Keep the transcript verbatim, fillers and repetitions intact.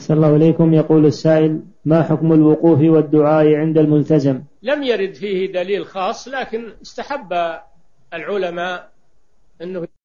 أحسن الله إليكم. يقول السائل: ما حكم الوقوف والدعاء عند الملتزم؟ لم يرد فيه دليل خاص، لكن استحب العلماء أنه